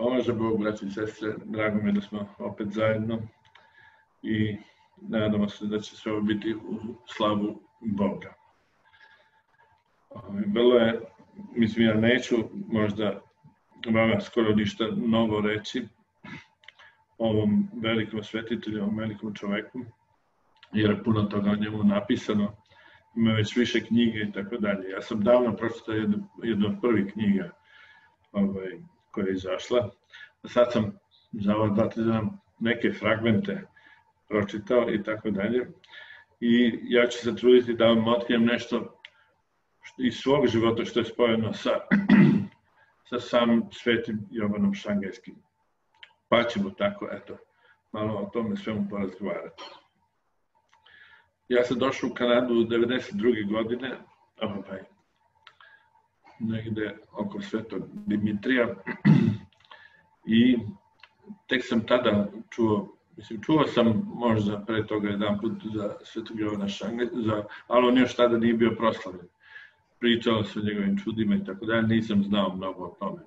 pomaže Bog, braći i sestre, drago mi je da smo opet zajedno i nadamo se da će sve ovo biti u slavu Boga. Vrlo je, mislim ja neću možda vama skoro ništa novo reći o ovom velikom svetitelju, ovom velikom čoveku, jer je puno toga o njemu napisano, ima već više knjige i tako dalje. Ja sam davno pročitao jednu od prvih knjiga koja je izašla, a sad sam za ova dva tjedna neke fragmente pročitao i tako dalje. I ja ću se truditi da vam otkrijem nešto iz svog života što je spojeno sa samim Svetim Jovanom Šangajskim. Pa ćemo tako, eto, malo o tome svemu porazgovarati. Ja sam došao u Kanadu u 1992. godine, negde oko Svetog Dimitrija, i tek sam tada čuo, mislim, čuo sam možda pre toga jedan put za Svetog Jovana Šangajskog, ali on još tada nije bio proslavljen. Pričao se o njegovim čudima i tako dalje, nisam znao mnogo o tome.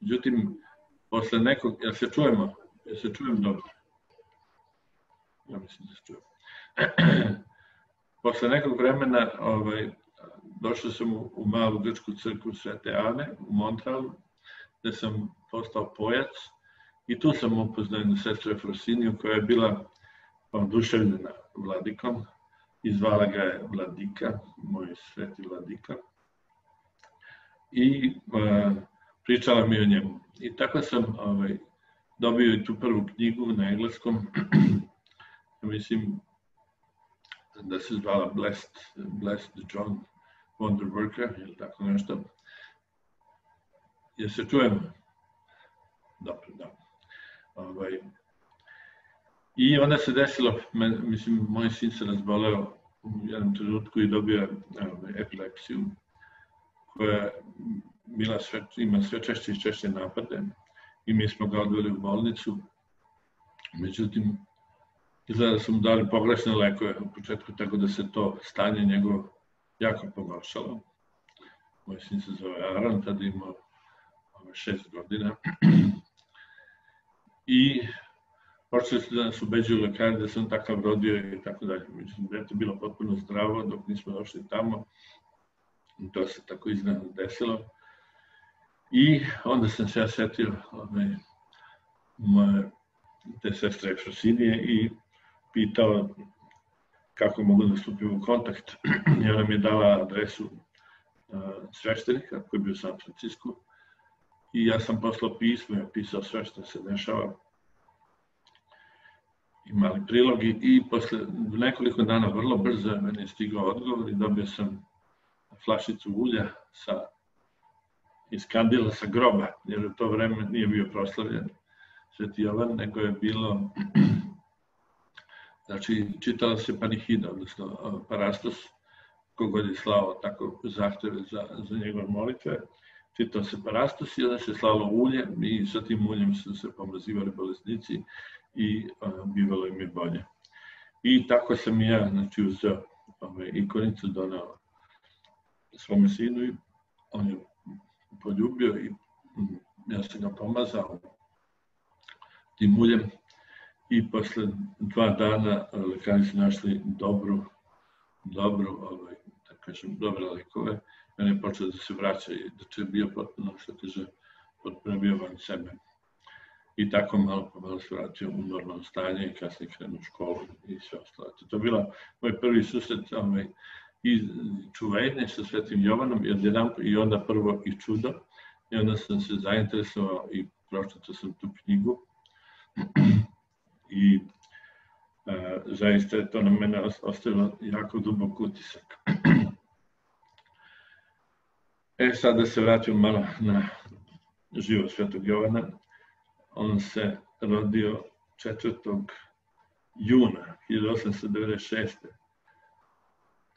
Međutim, posle nekog, jel se čujemo? Jel se čujem dobro? Ja mislim da se čujem. Posle nekog vremena došao sam u malu grčku crkvu Svete Ane u Montréalu, gde sam postao pojac i tu sam upoznao jednu sestru Efrosiniju koja je bila oduševljena Vladikom i zvala ga je Vladika, moj sveti Vladika, i pričala mi o njemu. I tako sam dobio i tu prvu knjigu na engleskom, mislim da se zvala Blessed John Wonderworker ili tako nešto. Jel se čujemo? Dobro, da. I onda se desilo, mislim, moj sin se razboleo u jednom trenutku i dobio epilepsiju koja ima sve češće i češće napade i mi smo ga odveli u bolnicu. Međutim, izgleda da su mu dali pogrešne lekove u početku, tako da se to stanje njegovo jako pogoršalo. Moj sin se zove Aron, tada imao 6 godina. I počeli su da nas ubeđuju lekari da sam takav rodio i tako dalje. Međutim, dete je bilo potpuno zdravo dok nismo došli tamo. I to se tako iznenadno desilo. I onda sam se ja setio te sestre Efrosinije i pitao kako mogu da stupim u kontakt. I ona mi je dala adresu sveštenika koji je bio u San Francisco. I ja sam poslao pismo i opisao sve što se dešava. Imali prilogi i posle nekoliko dana vrlo brzo meni je stigao odgovor i dobio sam flašicu ulja iz kandila sa groba, jer u to vreme nije bio proslavljen Sveti Jovan, nego je bilo, znači, čitala se panihida, odnosno parastos, kogod je slao tako zahteve za njegove molitve, čitao se parastos i onda se slalo ulje i sa tim uljem su se pomazivali bolesnici i bivalo im je bolje. I tako sam i ja, znači, uzeo ikonicu, donao svome sinu i on je poljubio i ja sam ga pomazao tim uljem i posle 2 dana lekari su našli dobre lekove. Mene je počeo da se vraća i da će bio potpuno, što kaže, potpuno bio van sebe. I tako malo po malo se vratio u normalno stanje i kasnije krenuo u školu i sve ostalo. To je bila moj prvi susret i čuvenje sa Svetim Jovanom i onda prvo i čudo. I onda sam se zainteresovao i pročitao sam tu knjigu. I zaista je to na mene ostavilo jako dubok utisak. E sad da se vratim malo na život Svetog Jovana. On se rodio 4. juna 1896.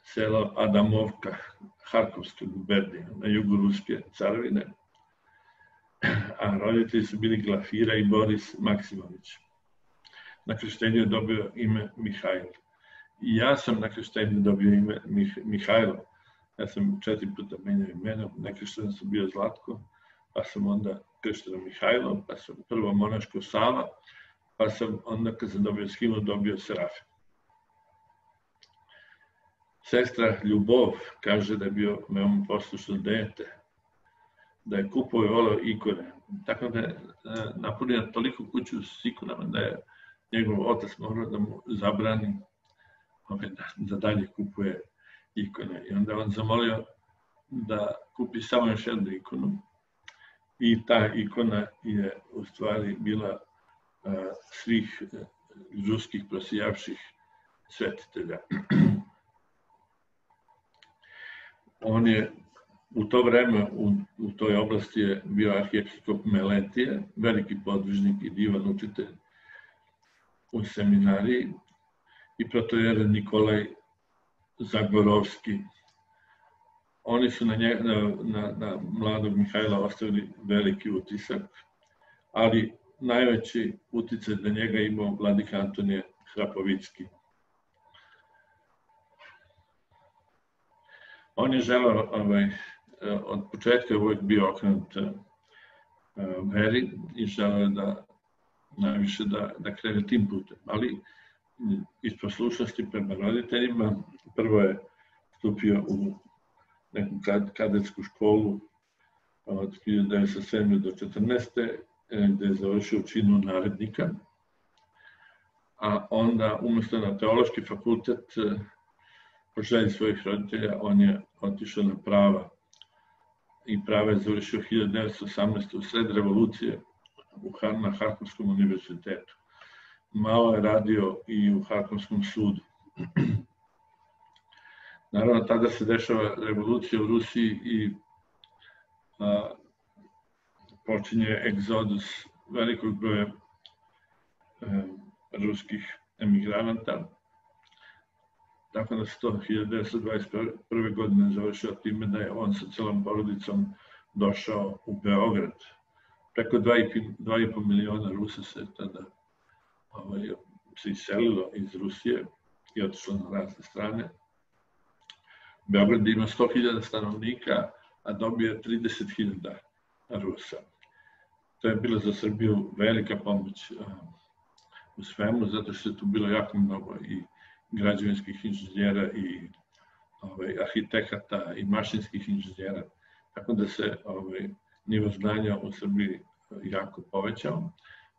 Selo Adamovka, Harkovske gubernije, na jugu Ruske carevine. A roditelji su bili Glafira i Boris Maksimović. Na krštenju je dobio ime Mihajlo. I ja sam na krštenju dobio ime Mihajlo. Ja sam 4 puta menjao imena, na krštenju sam bio Zlatko, pa sam onda kršteno Mihajlo, pa sam prvo monaško Sava, pa sam onda kad sam dobio skimu, dobio Serafim. Sestra Ljubov kaže da je bio veoma poslušno dete, da je kupovao ikone. Tako da je napunio toliko kuću s ikonama da je njegov otac morao da mu zabrani da dalje kupuje ikone. I onda je on zamolio da kupi samo još jednu ikonu. I ta ikona je u stvari bila svih žuskih prosijavših svetitelja. On je u to vreme u toj oblasti je bio arhijepiskop Meletije, veliki podvižnik i divan učitelj u seminariji i protojere Nikolaj Zaglorovski. Oni su na mladog Mihajla ostavili veliki utisak, ali najveći uticaj na njega imao vladika Antonije Hrapovitski. On je želeo, od početka je uvijek bio okrenut veri i želeo je da najviše da krene tim putem. Ali iz poslušnosti prema roditeljima prvo je stupio u neku kadetsku školu od 1907. do 1914. gde je završio činu narednika. A onda umjesto na teološki fakultet po želji svojih roditelja, on je otišao na prava i prava je završio 1918. u sred revolucije na Harkovskom univerzitetu. Malo je radio i u Harkovskom sudu. Naravno, tada se dešava revolucija u Rusiji i počinje egzodus velikog broja ruskih emigranata. Tako da se to 1921. godine završio time da je on sa celom porodicom došao u Beograd. Preko 2,5 miliona Rusa se tada iselilo iz Rusije i otišlo na razne strane. Beograd ima 100.000 stanovnika, a dobio je 30.000 Rusa. To je bilo za Srbiju velika pomoć u svemu, zato što je tu bilo jako mnogo i građevinskih inženjera i arhitekata i mašinskih inženjera. Tako da se nivo znanja u Srbiji jako povećao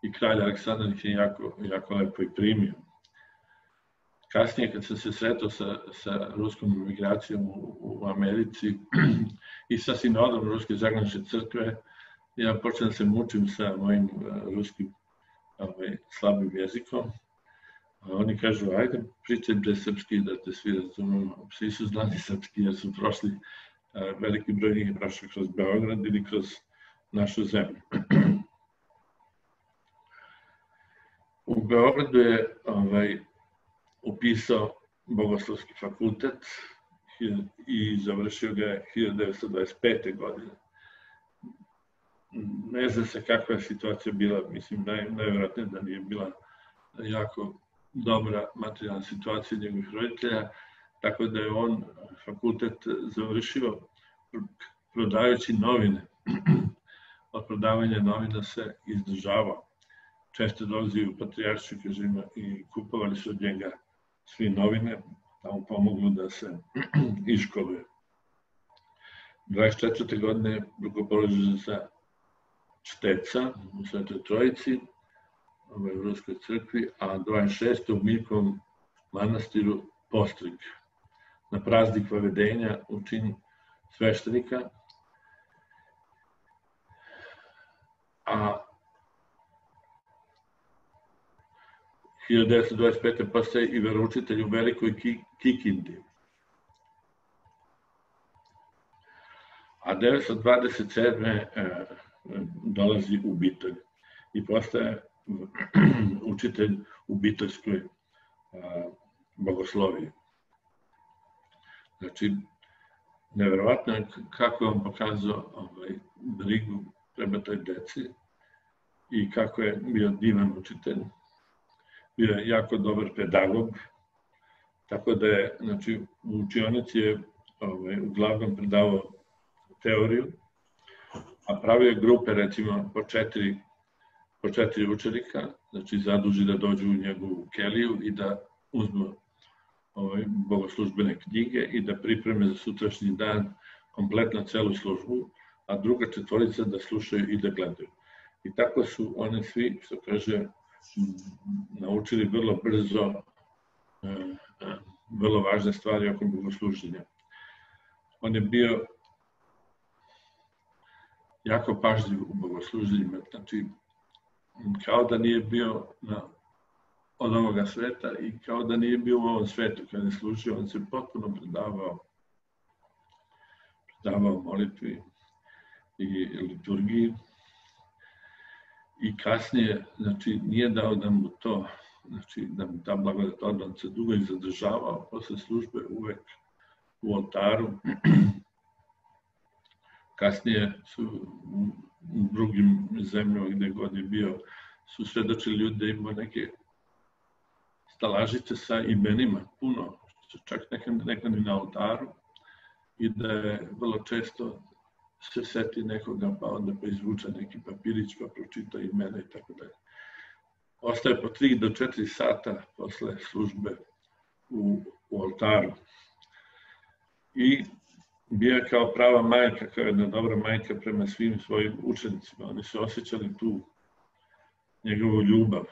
i kralj Aleksandar ih je jako lepo i primio. Kasnije kad sam se sretao sa ruskom imigracijom u Americi i sa sinodom Ruske zagranične crkve, ja počnem da se mučim sa mojim ruskim slabim jezikom. Oni kažu, ajde, pričaj bre srpski da te svi razumemo. Svi su znali srpski jer su prošli, veliki broj njih je prošao kroz Beograd ili kroz našu zemlju. U Beogradu je upisao Bogoslovski fakultet i završio ga je 1925. godine. Ne zna se kakva je situacija bila, mislim, najvjerojatnije da nije bila jako dobra materijalna situacija njegovih roditelja, tako da je on fakultet završio prodajući novine. Od prodavanja novina se izdržavao. Često dolazio u patrijaršiju i kupovali su od njega svi novine, da mu pomoglo da se iškoluje. 24. godine je rukopoložen za čteca u Svetoj Trojici, u Ruskoj crkvi, a 26. u Milkovom manastiru Postrik, na praznik Vavedenja u čin sveštenika. A 1925. postaje i veroučitelj u Velikoj Kikindi. A 1927. dolazi u Bitolj i postaje učitelj u bitoljskoj bogosloviji. Znači, nevjerovatno je kako je on pokazao brigu prema toj deci i kako je bio divan učitelj. Bio je jako dobar pedagog, tako da je u učionici je uglavnom predavao teoriju, a pravio je grupe, recimo, po četiri učenika, znači zaduži da dođu u njegovu keliju i da uzmu bogoslužbene knjige i da pripreme za sutrašnji dan kompletno celu službu, a druga četvorica da slušaju i da gledaju. I tako su oni svi, što kaže, naučili vrlo brzo vrlo važne stvari oko bogosluženja. On je bio jako pažljiv u bogosluženjima, znači kao da nije bio od ovoga sveta i kao da nije bio u ovom svetu kada je služio, on se potpuno predavao molitvi i liturgiji i kasnije, znači, nije dao da mu to, znači, da mu ta blagodat odman se dugo i zadržavao, posle službe uvek u oltaru. Kasnije su u drugim zemljama gde god je bio, su svedočili ljudi da imao neke stalažice sa imenima, puno, čak nekad i na oltaru, i da je vrlo često se seti nekoga, pa onda pa izvuča neki papirić, pa pročita imena i tako dalje. Ostaje po 3 do 4 sata posle službe u oltaru. I bio je kao prava majka, kao jedna dobra majka prema svim svojim učenicima. Oni su osjećali tu njegovu ljubav.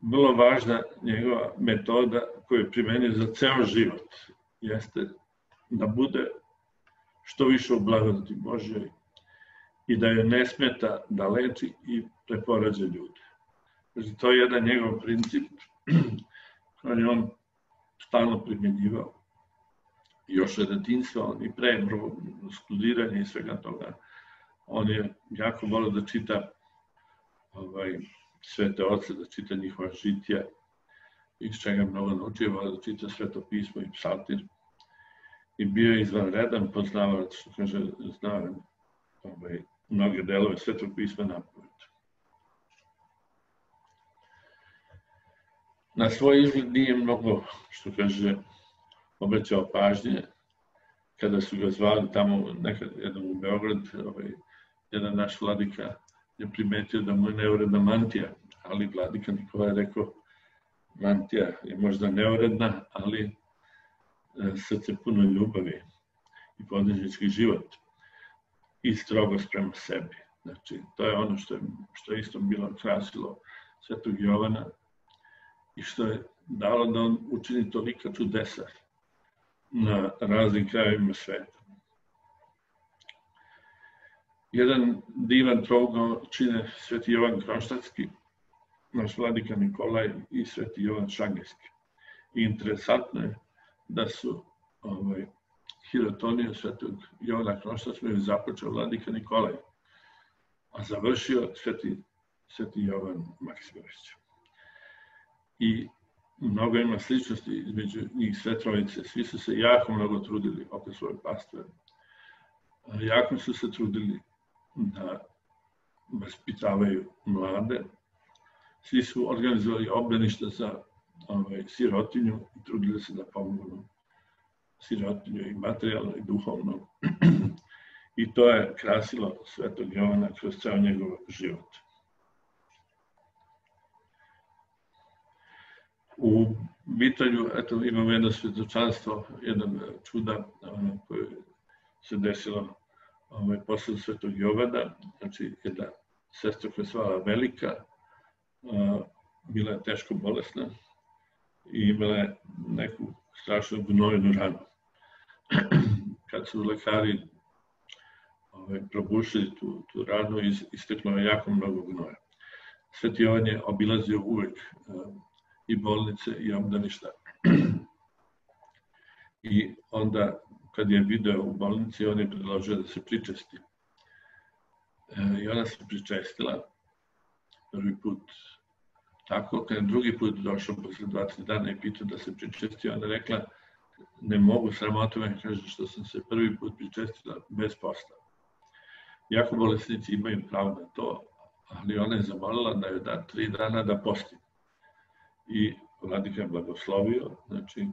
Vrlo važna njegova metoda koju je primenio za ceo život jeste da bude što više u blagodati Božjoj i da joj ne smeta da leči i preporađa ljude. Znači, to je jedan njegov princip koji je on stalno primjenjivao. Još od detinjstva, on i pre studiranja i svega toga, on je jako voleo da čita svete oce, da čita njihova žitija, iz čega mnogo naučio, voleo da čita sveto pismo i psaltir. I bio je izvanredan poznavao, što kaže, znao mnoge delove svetog pisma napamet. Na svoj izgled nije mnogo, što kaže, obraćao pažnje. Kada su ga zvali tamo, nekad jednom u Beograd, jedan naš vladika je primetio da mu je neuredna mantija, ali vladika Nikolaj je rekao, mantija je možda neuredna, ali srce puno ljubavi i podnižnički život i strogost prema sebi. Znači, to je ono što je isto bilo krasilo svetog Jovana i što je dalo da on učini tolika čudesa na raznim krajevima sveta. Jedan divan trougao čine sveti Jovan Šangajski, naš vladika Nikolaj i sveti Jovan Šangajski. I interesantno je da su hirotoniju svetog Jovana Šangajskog je započeo vladika Nikolaj, a završio sveti Jovan Maksimović. I mnogo ima sličnosti između njih sve trojice. Svi su se jako mnogo trudili oko svoje pastve. Jako su se trudili da vaspitavaju mlade. Svi su organizovali obdaništa za sirotinju i trudili se da pomognu sirotinju i materijalno i duhovno. I to je krasilo svetog Jovana kroz ceo njegov život. U Bitolju imamo jedno svedočanstvo, jedan čuda koje se desilo posle svetog Jovana. Znači, jedna sestra koja se zvala Velika, bila je teško bolesna i imala je neku strašnu gnojnu ranu. Kad su lekari probušili tu ranu, isteklo je jako mnogo gnoja. Sveti Jovan je obilazio uvek i bolnice i obdaništa. I onda, kad je video u bolnici, on je predložio da se pričesti. I ona se pričestila prvi put tako. Kad je drugi put došao posle 20 dana i pitao da se pričesti, ona je rekla, ne mogu, sramota me, kaže, što sam se prvi put pričestila bez posta. Jako bolesnici imaju pravo na to, ali ona je zamolila da joj da 3 dana da posti. I vladika je blagoslovio, znači,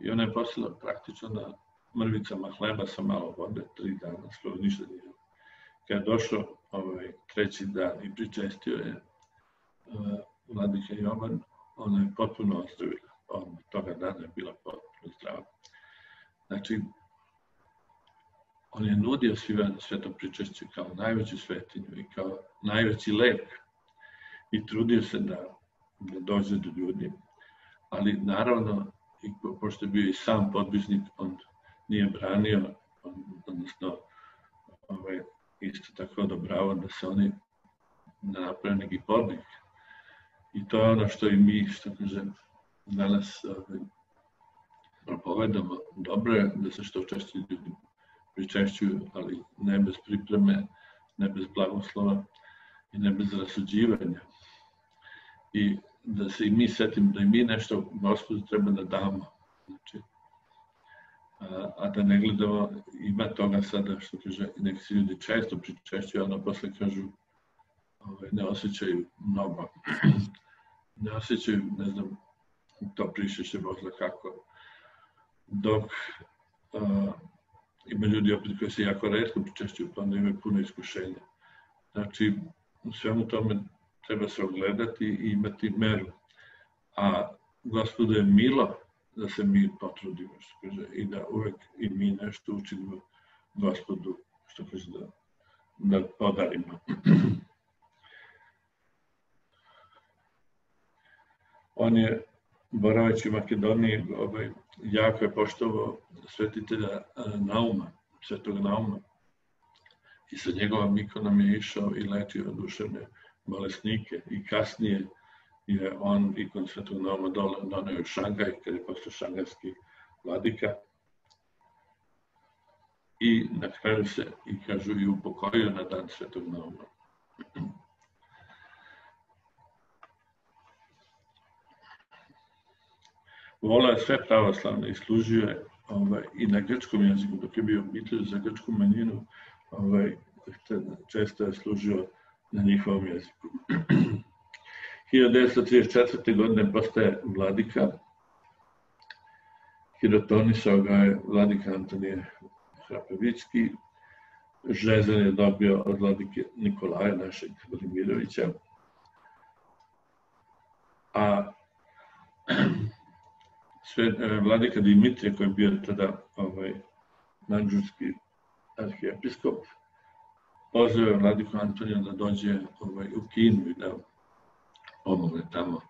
i ona je postala praktično na mrvicama hleba sa malo vode, 3 dana, skoro ništa nije. Kad je došao treći dan i pričestio je Vladika Jovan, ona je potpuno ozdravila. Od toga dana je bila potpuno zdrava. Znači, on je nudio sveto pričešće kao najveću svetinju i kao najveći lek. I trudio se da dođe do ljudi. Ali naravno, pošto je bio i sam podvižnik, on nije branio, odnosno isto tako odobravao da se oni naprave neki podvig. I to je ono što i mi, što kažem, danas propovedamo. Dobro je da se što češće ljudi pričešćuju, ali ne bez pripreme, ne bez blagoslova i ne bez rasuđivanja. I da se i mi setimo, da i mi nešto Gospodu treba da damo. A da ne gledamo, ima toga sada što kaže, neki se ljudi često pričešćuju, a onda posle kažu, ne osjećaju mnogo. Ne osjećaju, ne znam, to pričešće možda kako. Dok ima ljudi opet koji se jako retko pričešćuju, pa onda imaju puno iskušenja. Znači, u svemu tome treba se ogledati i imati meru. A Gospodu je milo da se mi potrudimo, što kaže, i da uvek i mi nešto učinimo Gospodu, što kaže, da podarimo. On je, boraveći u Makedoniji, jako je poštovao svetitelja Nauma, svetog Nauma. I sa njegovom ikonom je išao i lečio duševne bolesnike. I kasnije je on ikon svetog Nauma doneo u Šangaj, kada je postao šangajski vladika. I na kraju se, i kažu, i upokojio na dan svetog Nauma. Volao je sve pravoslavne i služio je i na grčkom jeziku, dok je bio bitolj za grčku manjinu, često je služio na njihovom jeziku. 1934. godine postaje vladika. Hirotonisao ga je vladika Antonije Hrapovitski. Žezen je dobio od vladike Nikolaja, našeg Velimirovića. A vladika Dimitrije, koji je bio tada manđurski arhijepiskop, pozvao je vladiku Antonija da dođe u Kinu i da pomogne tamo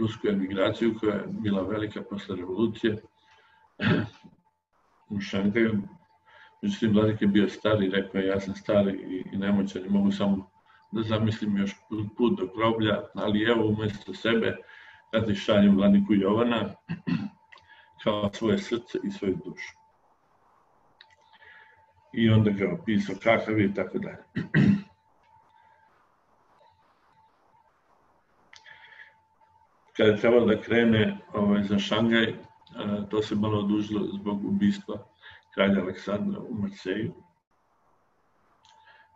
rusku emigraciju, koja je bila velika posle revolucije u Šangaju. Međutim, vladika je bio stari, rekao je, ja sam stari i nemoćan i mogu samo da zamislim još put do groblja, ali evo umesto sebe ja šaljem vladiku Jovana kao svoje srce i svoju dušu. I onda ga opisao kakav je i tako dalje. 1935. je trebalo da krene za Šangaj, to se malo odužilo zbog ubistva kralja Aleksandra u Marseilju.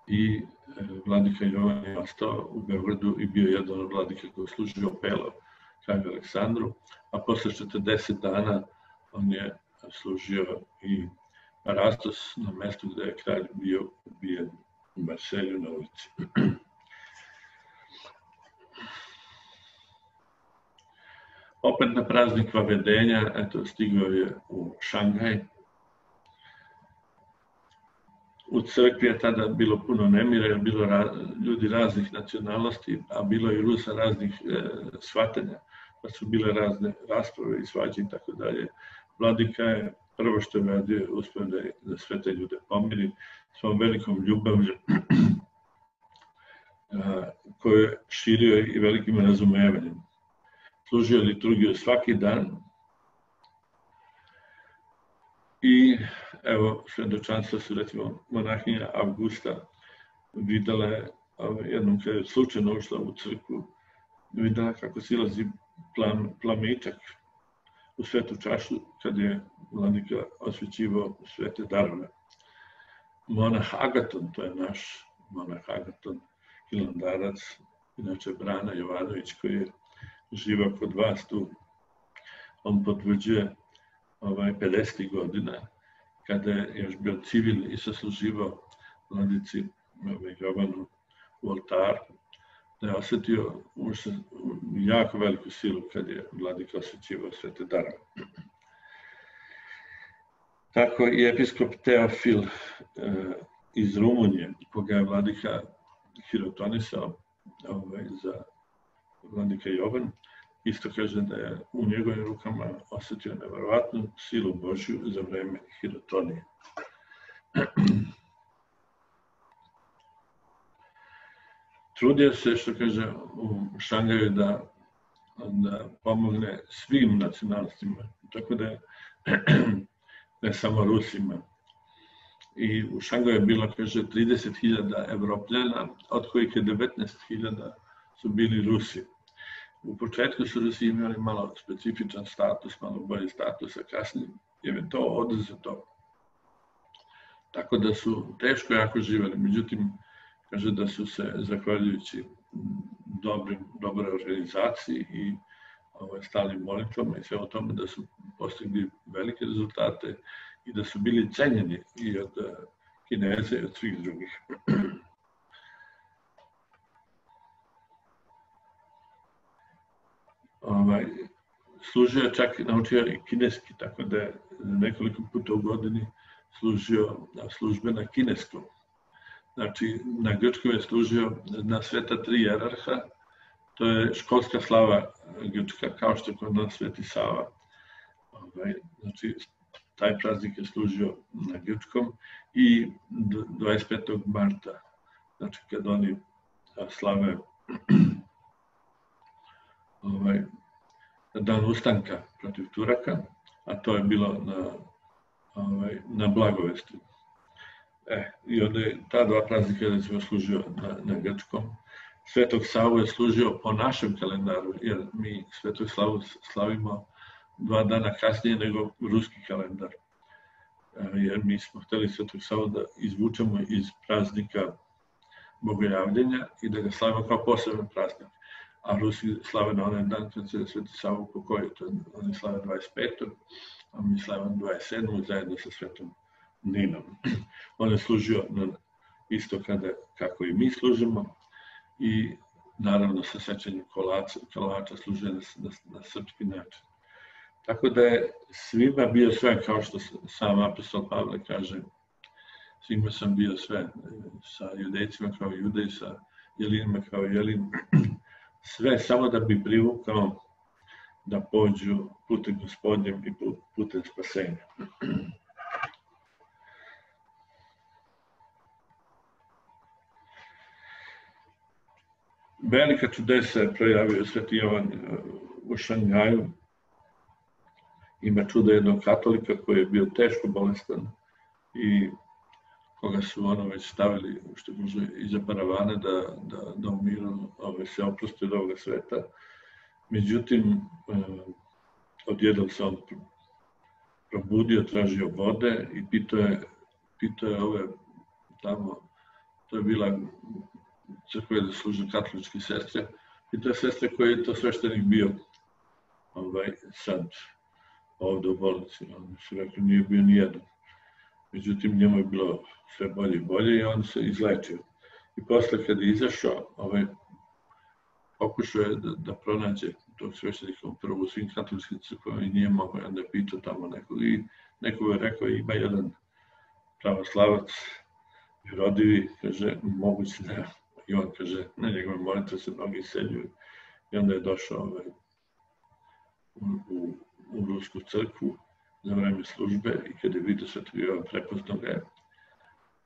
I vladika Jovan je ostao u Beogradu i bio jedan od vladika koji je služio opelo kralju Aleksandru, a posle 40 dana on je služio i Rastos na mestu gde je kralj bio ubijen u Marselju na ulici. Opet na praznik Vavedenja, eto, stigao je u Šangaj. U crkvi je tada bilo puno nemira, jer bilo ljudi raznih nacionalnosti, a bilo i Rusa raznih shvatanja, pa su bile razne rasprave i svađe i tako dalje. Vladika je prvo što je radio, uspeo da sve te ljude pomiri svom velikom ljubavlju koju je širio i velikim razumevanjem. Služio liturgiju svaki dan i evo svedočanstva su, recimo, monahinja Augusta videla je, jednom kada je slučajno ušla u crkvu, videla kako silazi plamičak u svetu čašu, kad je vladika osvećivao svete darove. Monah Agaton, to je naš monah Agaton, hilandarac, inače Brana Jovanović, koji je živao kod vas tu, on potvrđuje 50. godina kada je još bio civil i sasluživao Vladici Jovanu u oltaru, da je osetio jako veliku silu kad je Vladika osjećivao sve te darove. Tako i episkop Teofil iz Rumunije, koga je Vladika hirotonisao za Vladika Jovan, isto kaže da je u njegovim rukama osetio nevjerovatnu silu Božju za vreme hirotonije. Trudio se, što kaže u Šangaju, da pomogne svim nacionalnostima, tako da ne samo Rusima. I u Šangaju je bilo, kaže, 30.000 Evropljana, od kojih je 19.000 su bili Rusi. U početku su Rusi imali malo specifičan status, malo bolji status, a kasnije je to oduzeto. Tako da su teško jako živeli, međutim, kaže da su se, zahvaljujući dobroj organizaciji i stalnim molitvama i sve o tome, da su postigli velike rezultate i da su bili cenjeni i od Kineza i od svih drugih. Služio je čak, naučio je kineski, tako da je nekoliko puta u godini služio službe na kineskom. Znači, na grčkom je služio na sveta tri jerarha, to je školska slava grčka, kao što je kod nas Sveti Sava. Znači, taj praznik je služio na grčkom i 25. marta, znači kad oni slave dan ustanka protiv Turaka, a to je bilo na Blagovesti. I onda je ta dva praznika je služio na grčkom. Svetog Savu je služio po našem kalendaru, jer mi Svetog Savu slavimo 2 dana kasnije nego ruski kalendar. Jer mi smo hteli Svetog Savu da izvučemo iz praznika Bogojavljenja i da ga slavimo kao poseban praznik. A Rusi slave na onaj dan kad se Sveti Sava upokoji. Oni slave 25. a mi slavimo 27. zajedno sa Svetom Ninom. On je služio isto kako i mi služimo i naravno sa sečenjem kolača služio na srpski način. Tako da je svima bio sve, kao što sam apostol Pavle kaže, svima sam bio sve, sa judejcima kao judej, sa jelinima kao jelin, sve samo da bi privukao da pođu putem gospodnjem i putem spasenja. Velika čudesa je projavio Sveti Jovan u Šangaju. Ima čuda jednog katolika koji je bio teško bolestan i koga su ono već stavili iza paravane da u miru se oprosti od ovoga sveta. Međutim, odjednom se on probudio, tražio vode i pitao je ove tamo, to je bila crkve da služe katoličke sestre, i to je sestre koji je to sveštenik bio sad ovde u bolnici. Oni su rekli, nije bio nijedan. Međutim, njemu je bilo sve bolje i bolje i on se izlečio. I posle kada je izašao, pokušao je da pronađe tog sveštenika prvo u svim katoličkim crkvama i nije mogao, onda je pitao tamo nekog. I neko je rekao, ima jedan pravoslavac, Jerodivi, kaže, moguće da je. I on kaže, na njegove molitve se mnogi iseljuju. I onda je došao u Rusku crkvu za vreme službe i kada je vidio Svetog Jovana, prepoznao ga je.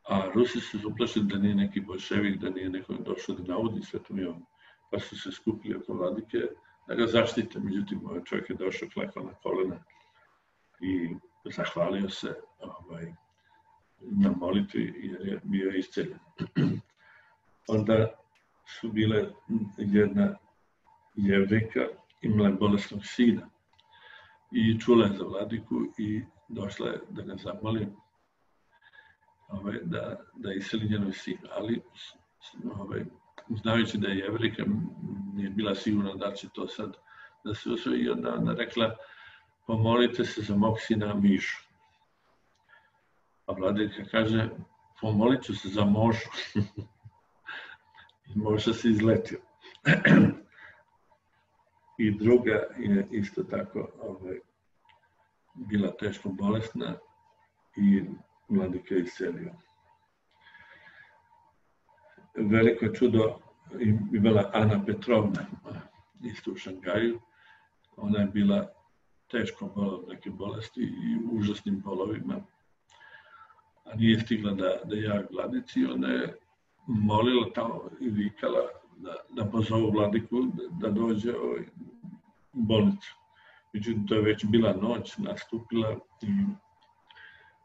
A Rusi su se uplašili da nije neki boljševik, da nije neko došao da naudi Svetog Jovana. Pa su se skupili oko Vladike da ga zaštite. Međutim, ovaj čovjek je došao, klekao na kolena i zahvalio se na molitvi jer je bio isceljen. Onda su bile jedna jevrejka, imala je bolesnog sina i čula je za Vladiku i došla je da ga zamoli da iseli njenoj sinu. Ali znajući da je jevrejka, nije bila sigurna da će to sad da se usvoji i onda ona rekla, pomolite se za mog sina Mišu. A Vladika kaže, pomolit ću se za Mošu. I Moša se izletio. I druga je isto tako bila teško bolesna i Vladika je iselio. Veliko čudo imala Ana Petrovna, isto u Šangaju. Ona je bila teško bolesna od neke bolesti i u užasnim bolovima. A nije stigla da javi Vladici. Ona je molila tamo i vikala da pozovu Vladiku da dođe u bolnicu. Međutim, to je već bila noć, nastupila i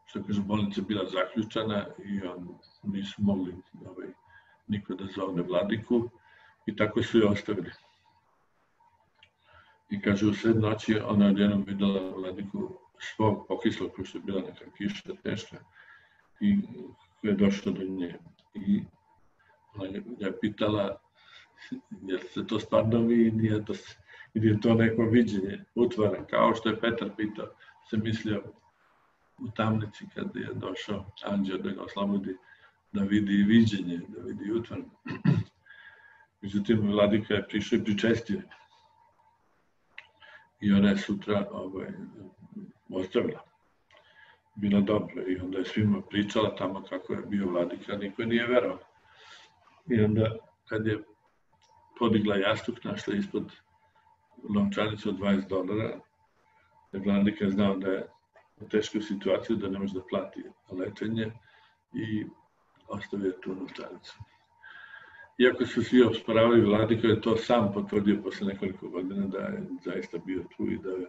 što kaže, bolnica je bila zaključana i nisu mogli niko da zove Vladiku i tako su je ostavili. I kaže, u sred noći ona je odjednom videla Vladiku svog pokislog, koji je bila neka kiša teška i koja je došla do nje. I ona je pitala, jel se to stvarno vi i je to neko viđenje utvara, kao što je Petar pitao, se mislio u tamnici kad je došao anđeo da ga oslobodi, da vidi i viđenje, da vidi utvar. Međutim, Vladika je prišao i pričestio. I ona je sutra ozdravila. Bila dobra i onda je svima pričala tamo kako je bio Vladika, niko nije verovao. I onda kad je podigla jastuk, našla ispod novčanicu od $20, Vladika je znao da je u tešku situaciju, da ne može da plati lečenje i ostavio tu novčanicu. Iako su svi osporavali Vladika, je to sam potvrdio posle nekoliko godina da je zaista bio tu i da je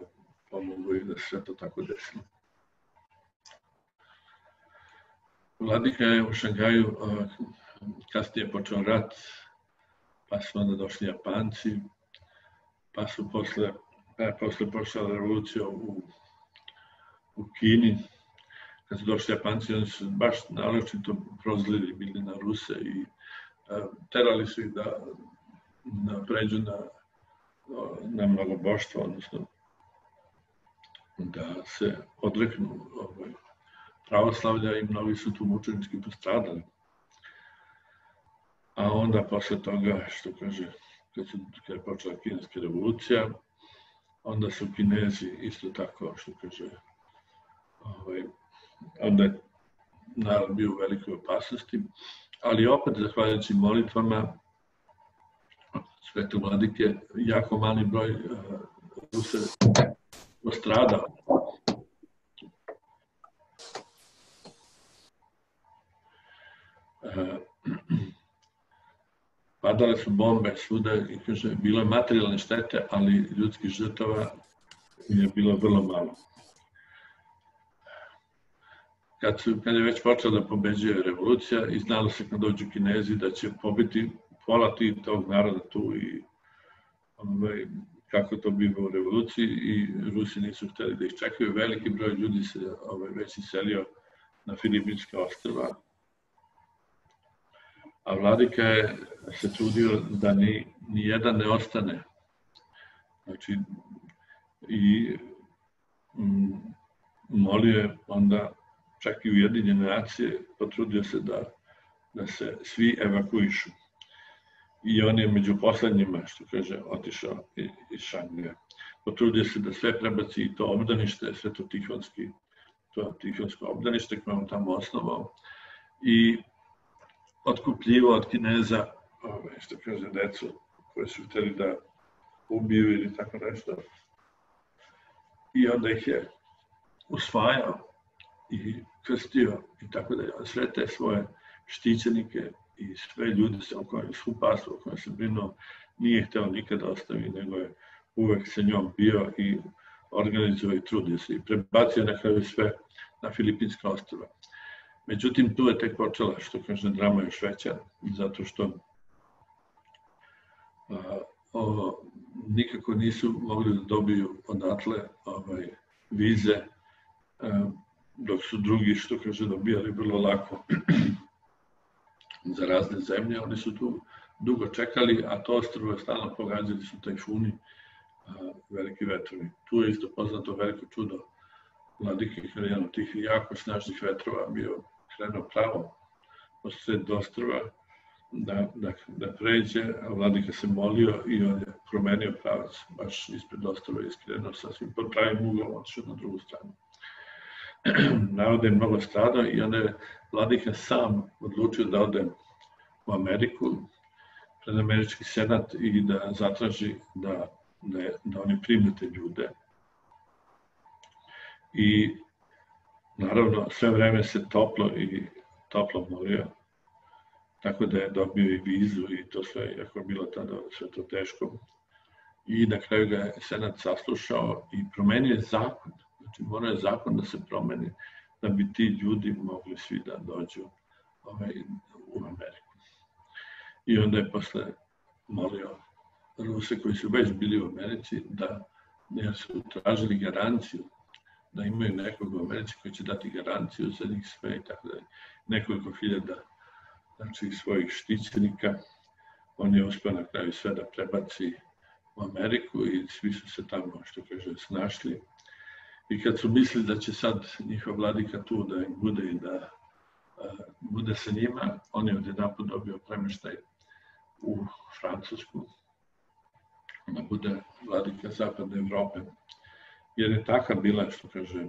pomogao i da se sve to tako desilo. Vladika je u Šangaju kasnije počeo rat, pa su onda došli Japanci, pa je posle počela revolucija u Kini. Kad su došli Japanci, oni su baš naročito prozlili bili na Ruse i terali su ih da pređu na mnogoboštvo, odnosno da se odreknu pravoslavlja i mnogi su tu mučenički postradali. A onda posle toga, što kaže, kad je počela kineska revolucija, onda su Kinezi isto tako, što kaže, onda je narod bio u velikoj opasnosti, ali opet, zahvaljujući molitvama Svete Vladike, jako mali broj Rusa postradao. Padale su bombe svuda i kaže, bilo je materijalne štete, ali ljudskih žrtava je bilo vrlo malo. Kad je već počela da pobeđuje revolucija i znalo se kad dođu Kinezi da će pobiti pola tog naroda tu i kako to biva u revoluciji i Rusi nisu hteli da ih čekaju. Veliki broj ljudi se već iselio na Filipinske ostrva. A Vladika je se trudio da nijedan ne ostane. Znači, i molio je onda čak i Ujedinjene nacije, potrudio se da se svi evakuišu. I on je među poslednjima, što kaže, otišao iz Šanghaja. Potrudio se da sve prebaci i to obdanište, Svetotihonsko obdanište koje je tamo osnovao. I otkupljivao od Kineza, što kaže, decu koje su hteli da ubiju ili tako nešto. I onda ih je usvajao i krstio i tako da je sve te svoje štićenike i sve ljude o kojem su pasao, o kojem se brinuo, nije hteo nikada ostavi, nego je uvek se njom bio i organizovao i trudio se i prebacio na kraju sve na Filipinska ostrva. Međutim, tu je tek počela, što kaže, drama još veća, zato što nikako nisu mogli da dobiju odatle vize, dok su drugi, što kaže, dobijali vrlo lako za razne zemlje. Oni su tu dugo čekali, a to ostrvo je stalno pogađali su tajfuni, veliki vetrovi. Tu je isto poznato veliko čudo Vladike kada jedan od tih jako snažnih vetrova bio krenuo pravo od sred ostrva da pređe, a Vladika se molio i on je promenio pravac baš ispred ostrva i skrenuo sasvim pod pravim uglom, odšao na drugu stranu. Narod je mnogo stradao i onda je Vladika sam odlučio da ode u Ameriku pred američki senat i da zatraži da oni prime te ljude. I naravno sve vreme se toplo molio, tako da je dobio i vizu i to sve, iako je bilo tada sve to teško. I na kraju ga je senat saslušao i promenio je zakon. Znači, morao je zakon da se promeni da bi ti ljudi mogli svi da dođu u Ameriku. I onda je posle molio Ruse koji su već bili u Americi da su tražili garanciju, da imaju nekog u Americi koji će dati garanciju za njih sve i tako dalje. Nekoliko hiljada svojih štićenika. On je uspeo na kraju sve da prebaci u Ameriku i svi su se tamo, što kaže, snašli. I kad su mislili da će sad njihov vladika tu da bude i da bude sa njima, on je odjedanput dobio premeštaj u Francusku, da bude vladika Zapadne Evrope. Jer je taka bila, što kaže,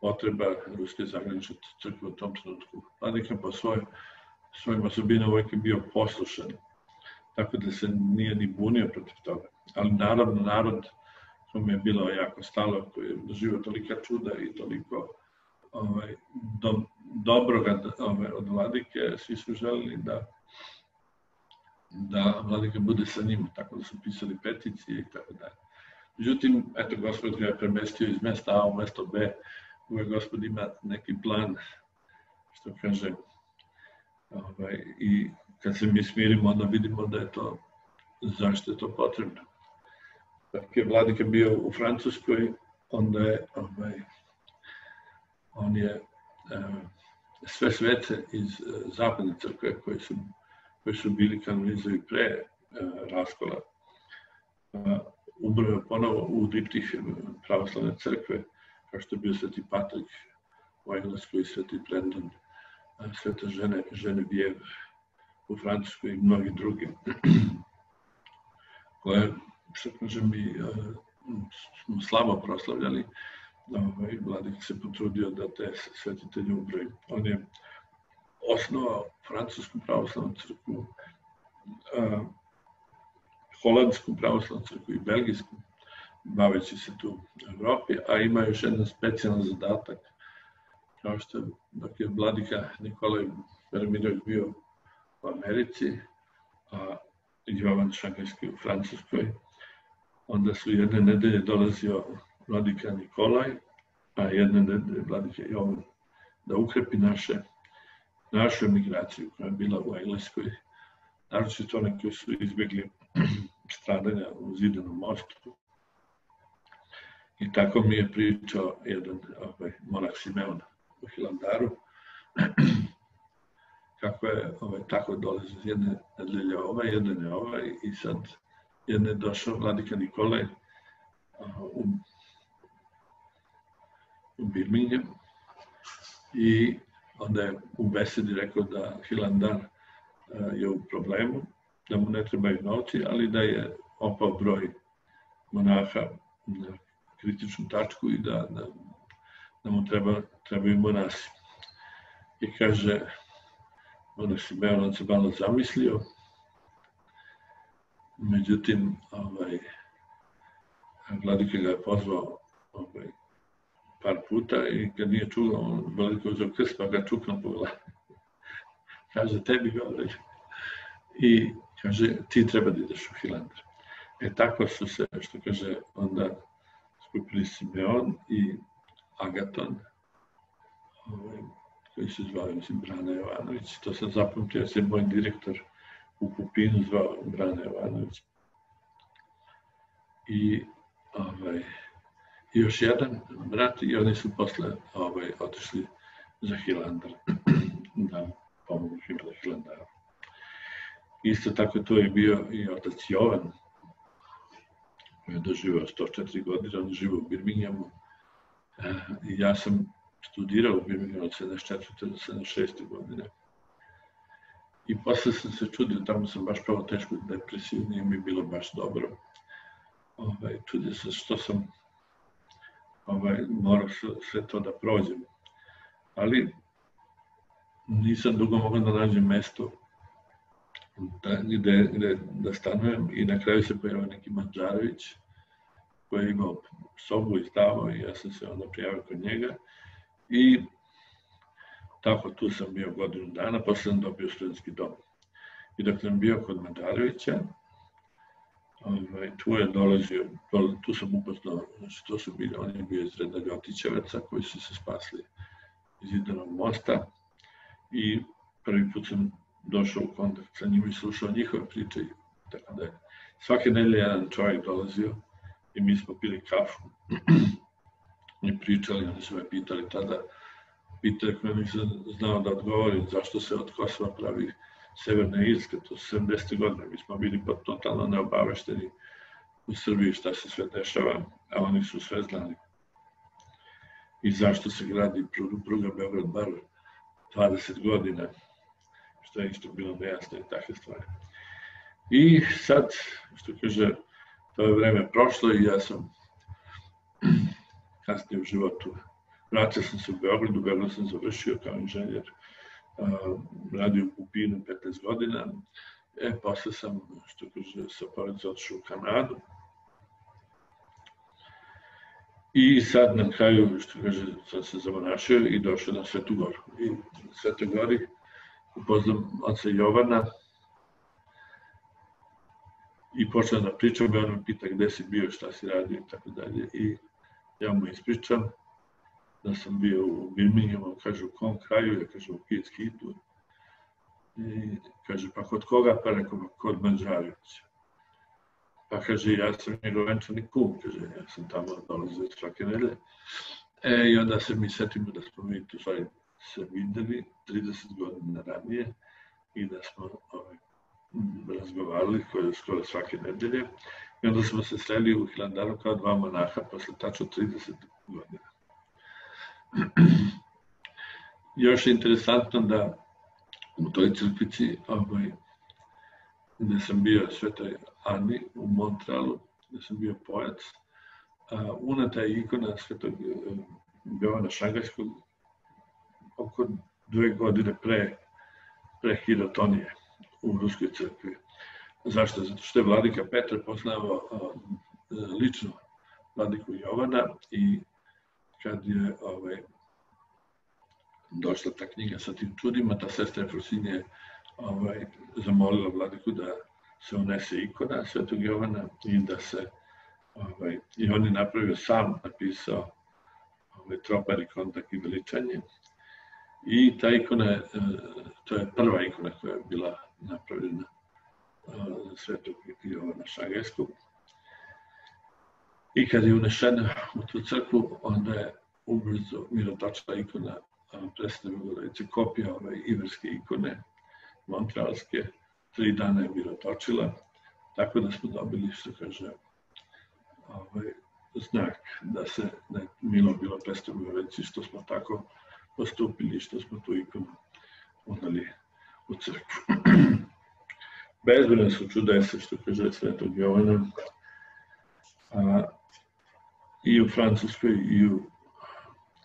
potreba Ruske zagranične crkve u tom trenutku. Vladika po svojim osobinama uvijek je bio poslušan, tako da se nije ni bunio protiv toga. Ali naravno, narod kome je bilo jako stalo, koji je doživio tolika čuda i toliko dobroga od Vladike, svi su želili da Vladika bude sa njima, tako da su pisali peticije i tako dalje. Međutim, eto, Gospod ga je premestio iz mesta A u mesto B, uvek Gospod ima neki plan, što kaže, i kad se mi smirimo, onda vidimo da je to, zašto je to potrebno. Kad je Vladika bio u Francuskoj, onda je on je sve svece iz zapadne crkve koji su bili kanonizovi pre raskola ubrao ponovo u diptih pravoslavne crkve, kao što je bio Sveti Patrik u Engleskoj i Sveti Brendan, Sveta Ženevijev u Francuskoj i mnogi drugi, koje, što kaže, mi smo slabo proslavljali. Vladika se potrudio da te svetitelje ubroji. On je osnovao Francusku pravoslavnu crkvu, Holandsku pravoslavnu crkvu i Belgijsku, baveći se tu u Evropi, a ima još jedan specijalan zadatak. Kao što je, dok je Vladika Nikolaj Zaglorovski bio u Americi, a Jovan Šangajski u Francuskoj, onda su jedne nedelje dolazio Vladika Nikolaj, a jedne nedelje Vladika Jovan, da ukrepi našu emigraciju koja je bila u Engleskoj. Naročito one koji su izbjegli stradanja u Zidanom mostu. I tako mi je pričao jedan monah Simeon u Hilandaru, kako je tako dolazi jedne nedelje ova, jedne je ova i sad jedne je došao Vladika Nikolaj u Birmingham i onda je u besedi rekao da Hilandar je u problemu, da mu ne trebaju novci, ali da je opao broj monaha na kritičnu tačku i da mu trebaju monasi. I kaže, monah Simeon, on se malo zamislio, međutim, Vladika ga je pozvao par puta i kad nije čuo, Vladika je uzeo krst, pa ga čukno po glavi. Kaže, tebi govori. I kaže, ti treba da ideš u Hilandar. E tako su se, što kaže, onda skupili Simeon i Agaton, koji se zvao, mislim, Brana Jovanović. To sam zapamtio, jer se moj direktor u Kupinu zvao Brana Jovanović. I još jedan brat i oni su posle otišli za Hilandar, da pomogu Hilandaru. Isto tako to je bio i otac Jovan, koji je doživao 104 godine, on je živao u Birminghamu, Ja sam studirao u Birminghamu od 74. do 76. godine. I posle sam se čudio, tamo sam baš pravo teško depresiju, nije mi bilo baš dobro. Čudio sam što sam morao sve to da prođem. Ali nisam dugo mogao da nađem mesto da stanujem i na kraju se pojavio neki Madžarević koji je imao sobu i stavao i ja sam se onda prijavio kod njega. I tako tu sam bio godinu dana, posle sam dobio studentski dom. I dok sam bio kod Madžarevića, tu je dolazio, tu sam upoznao, znači to su bili, on je bio iz reda Ljotićevaca koji su se spasili iz Zidanog mosta i prvi put sam došao u kontakt sa njim i slušao njihove priče i tako dalje. Svake nedelje jedan čovjek dolazio i mi smo pili kafu i pričali, oni su me pitali tada, pitali koje nisam znao da odgovorim zašto se od Kosova pravi Severna Irska, to su 70. godine, mi smo bili totalno neobavešteni u Srbiji šta se sve dešava, a oni su sve znali. I zašto se gradi pruga Beograd-Bar 20 godina, što je isto bilo nejasno i takve stvari. I sad, što kaže, to je vreme prošlo i ja sam kasnije u životu. Vratio sam se u Beogradu, Beograd sam završio kao inženjer, radio u Pupinu 15 godina, posle sam, što kaže, sa porodice otišao u Kanadu. I sad na kraju, što kaže, sam se zamonašio i došao na Svetu Goru. I na Svetoj Gori upoznam oca Jovana i počeo da pričam, i on me pita gde si bio, šta si radio i tako dalje. I ja mu ispričam da sam bio u Birminghamu, kaže u kom kraju, ja kažem u Kitu. I kaže pa kod koga, pa rekao kod Madžarevića. Pa kaže ja sam njegov venčani kum, kaže ja sam tamo dolazio svake nedelje. I onda se mi setimo da smo mi tu stvari se videli 30 godina ranije i da smo razgovarali skoro svake nedelje. I onda smo se sreli u Hilandaru kao dva monaha posle tačno 30 godina. Još je interesantno da u toj crkvici gde sam bio Svetoj Ani u Montréalu, gde sam bio pojac, uneta je ikona Svetog Jovana Šangajskog oko 2 godine pre hirotonije u Ruskoj crkvi. Zašto? Zato što je Vladika Petar poznao lično Vladiku Jovana i kad je došla ta knjiga sa tim čudima, ta sestra Efrosinija je zamolila Vladiku da se unese ikona Svetog Jovana i da se, i on je napravio sam, napisao tropar, ikontak i veličanje. I ta ikona, to je prva ikona koja je bila napravljena Svetog Jovana Šangajskog. I kad je unešena u tu crkvu, onda je ubrzo mirotočna ikona Presne Bogorodice, kopija ove iverske ikone, montrealske, 3 dana je mirotočila, tako da smo dobili, što kaže, znak da je milo bilo Presne Bogorodice, što smo tako postupili, što smo tu ikonu uneli u crkvu. Bezbrojna su čudesa, što kaže, Svetog Jovana, i u Francuskoj i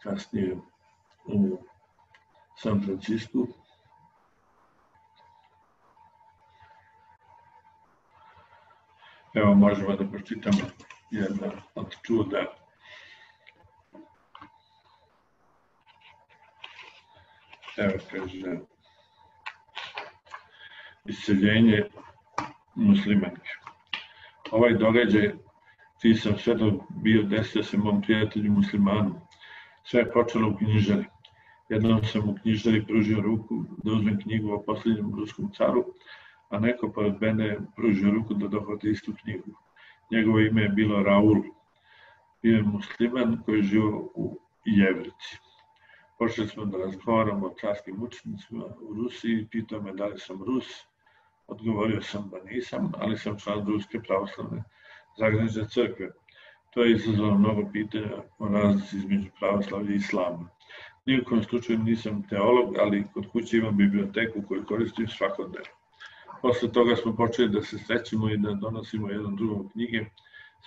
kasnije u San Francisco. Evo možemo da pročitamo jedno od čuda. Evo kaže isceljenje muslimanke. Ovaj događaj ti sam sve to bio, desio se mom prijatelju muslimanu. Sve je počelo u knjižari. Jednom sam u knjižari pružio ruku da uzmem knjigu o posljednjem ruskom caru, a neko pored mene je pružio ruku da dohvati istu knjigu. Njegovo ime je bilo Raul. Bio je musliman koji je živao u Jevrici. Počeli smo da razgovaramo o carskim učenicima u Rusiji, pitao me da li sam Rus. Odgovorio sam da nisam, ali sam član Ruske pravoslavne zagranične crkve. To je izazvalo mnogo pitanja o razlici između pravoslavlja i islama. Ni u kojem slučaju nisam teolog, ali kod kuće imam biblioteku koju koristim svakodnevno. Posle toga smo počeli da se srećemo i da donosimo jedan drugom knjige,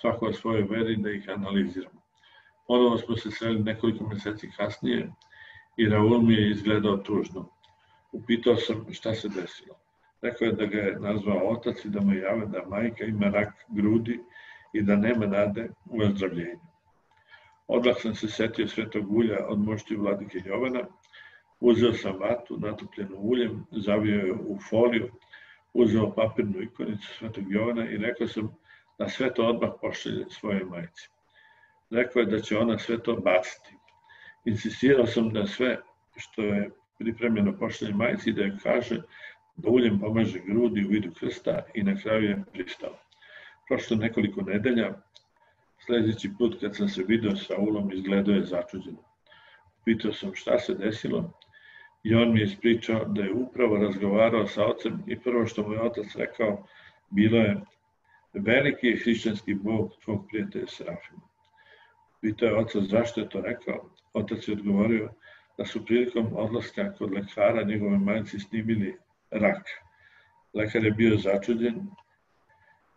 svako o svojoj veri, da ih analiziramo. Ponovo smo se sreli nekoliko meseci kasnije i Raul mi je izgledao tužno. Upitao sam šta se desilo. Rekao je da ga je nazvao otac i da mu jave da majka ima rak grudi i da nema nade u ozdravljenju. Odmah sam se setio svetog ulja od moštiju Vladike Jovana, uzeo sam vatu natopljenu uljem, zavio je u foliju, uzeo papirnu ikonicu svetog Jovana i rekao sam da sve to odmah pošalje svoje majci. Rekao je da će ona sve to baciti. Insistirao sam da sve što je pripremljeno pošalje majci, da je kaže da uljem pomaže grudi u vidu krsta i na kraju je pristao. Prošlo nekoliko nedelja, sledeći put kad sam se video sa Ulom, izgledao je začuđeno. Pitao sam šta se desilo i on mi je ispričao da je upravo razgovarao sa ocem i prvo što mu je otac rekao bilo je: veliki je hrišćanski bog tvog prijatelja Serafima. Pitao je oca zašto je to rekao. Otac je odgovorio da su prilikom odlaska kod lekara njegove majci snimili rak. Lekar je bio začuđen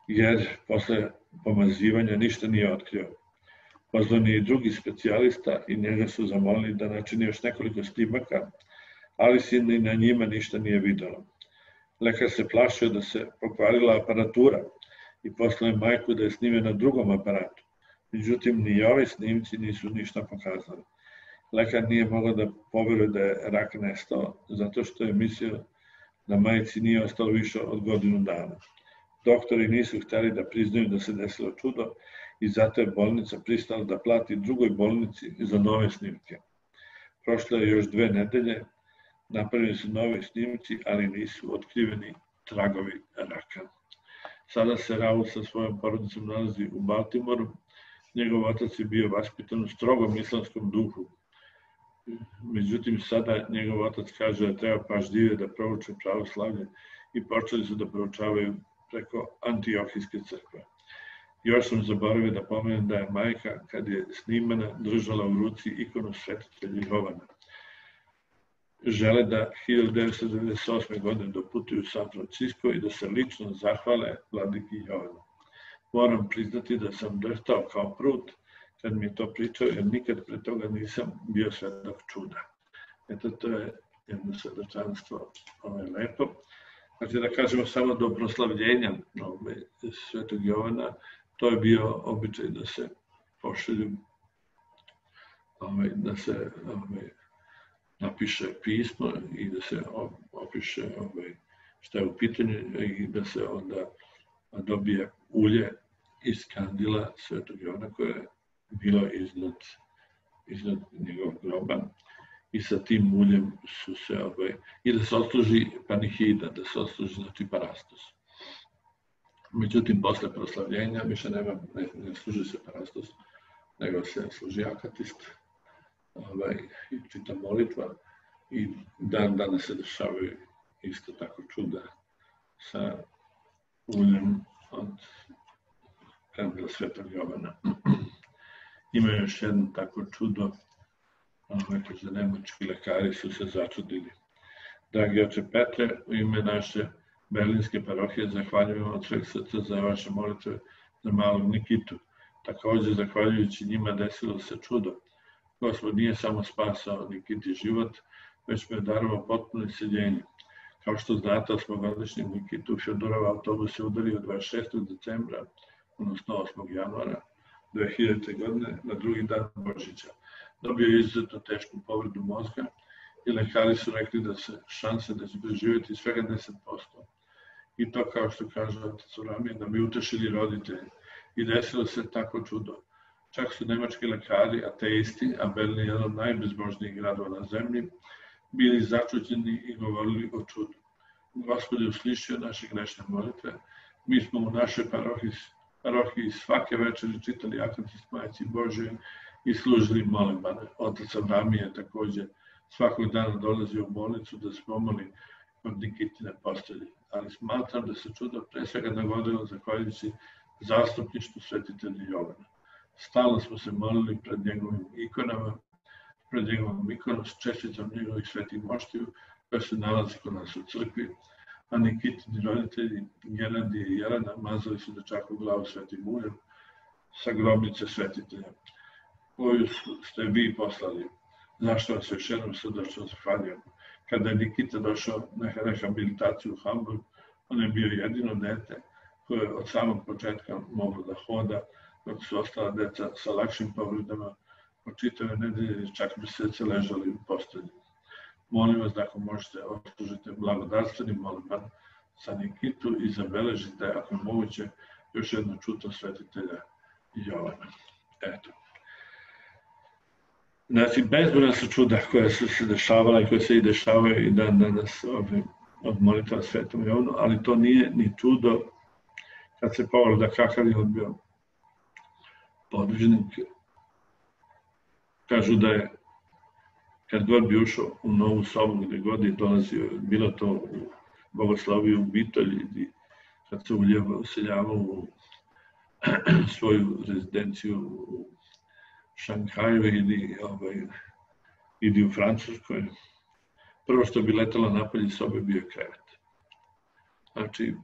jer posle pomazivanja ništa nije otkrio. Pozvan je i drugi specijalista i njega su zamolili da načini još nekoliko snimaka, ali se ni na njima ništa nije videlo. Lekar se plašio da se pokvarila aparatura i poslao je majku da je snime na drugom aparatu. Međutim, ni ovi snimci nisu ništa pokazali. Lekar nije mogao da poveruje da je rak nestao, zato što je mislio da majci nije ostalo više od godinu dana. Doktori nisu hteli da priznaju da se desilo čudo i zato je bolnica pristala da plati drugoj bolnici za nove snimke. Prošlo je još 2 nedelje, napravljeni su nove snimci, ali nisu otkriveni tragovi raka. Sada se Raul sa svojom porodicom nalazi u Baltimoru. Njegov otac je bio vaspitan u strogom islamskom duhu. Međutim, sada njegov otac kaže da treba pažljivije da prouče pravoslavlje i počeli su da proučavaju preko Antiohijske crkve. Još sam zaboravio da pomenem da je majka, kad je snimana, držala u ruci ikonu Svetitelja Jovana. Žele da 1998. godine doputuju u San Francisco i da se lično zahvale Vladiki Jovanu. Moram priznati da sam drhtao kao prut kad mi je to pričao, jer nikad pre toga nisam bio svedok čuda. Eto, to je jedno svedočanstvo lepo. Znači, da kažemo samo do proslavljenja Svetog Jovana, to je bio običaj da se pošalju, da se napiše pismo i da se opiše šta je u pitanju i da se onda dobije ulje iz kandila Svetog Jovana koje je bilo iznad njegovog groba. I sa tim uljem su se, i da se odsluži panihida, da se odsluži, znači, parastos. Međutim, posle proslavljenja više ne služi se parastos, nego se služi akatist i čita molitva. I dan danas se dešavaju isto tako čuda sa uljem od kandila Svetog Jovana. Ima još jedno tako čudo. Za nemački lekari su se začudili. Dragi oče Petre, u ime naše berlinske parohije zahvaljujem od sveg srca za vaše molitve za malog Nikitu. Takođe, zahvaljujući njima desilo se čudo. Gospod nije samo spasao Nikiti život, već mu je darovao potpuno isceljenje. Kao što znate, osmogodišnjeg Nikitu u Fjodorov autobus je udario 26. decembra, odnosno 8. januara 2000. godine, na drugi dan Božića. Dobio je izuzetno tešku povredu mozga i lekari su rekli da se šanse da će preživjeti svega 10%. I to, kao što kaže otac Uramije, da bi utešili roditelji. I desilo se tako čudo. Čak su nemački lekari, ateisti, a Berlin je jedan od najbezbožnijih gradova na zemlji, bili začuđeni i govorili o čudu. Gospod je uslišio naše grešne molitve. Mi smo u našoj parohiji svake večeri čitali akatist Majci Božije i služili molitbama. Otac Avramije je takođe svakog dana dolazio u bolnicu da se pomoli kod Nikitine postelje. Ali smatram da se čudo pre svega dogodilo zahvaljujući zastupništvu Svetitelja Jovana. Stalno smo se molili pred njegovim ikonama, pred njegovom ikonom, s čestitom njegovih svetih moštiju koje se nalazi kod nas u crkvi, a Nikitini roditelji Geradi i Jelena mazali su dečaku glavu svetim uljem sa grobnice svetitelja, koju ste vi poslali, zašto vam se još jednom srdačno zahvaljujem. Kada je Nikita došao na rehabilitaciju u Hamburg, on je bio jedino dete koje je od samog početka moglo da hoda, dok su ostala deca sa lakšim povredama po čitave nedelje i čak mesece ležali u postelji. Molim vas da ako možete odslužite blagodarstveni molitban za Nikitu i zabeležite, ako je moguće, još jedno čuto svetitelja Jovana. Eto. Znači, bezbrojna su čuda koja su se dešavala i koja se i dešavaju i dan danas od molitva Svetom Jovanu, ali to nije ni čudo kad se pogleda kakav je on bio podvižnik. Kažu da je, kad god bi ušao u novu sobu gde god je dolazio, bilo to u Bogosloviju, u Bitolji, kad se useljavao u svoju rezidenciju u Shanghaju ili u Francuskoj, prvo što bi letalo napolje sobe bio krevet. Znači,